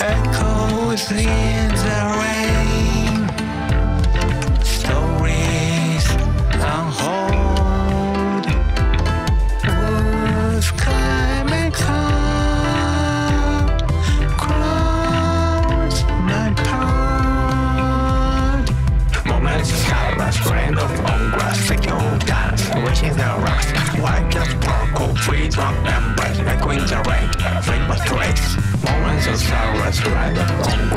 Echoes in the rain. Echoes in the rain, every trace, moments of sorrow, right?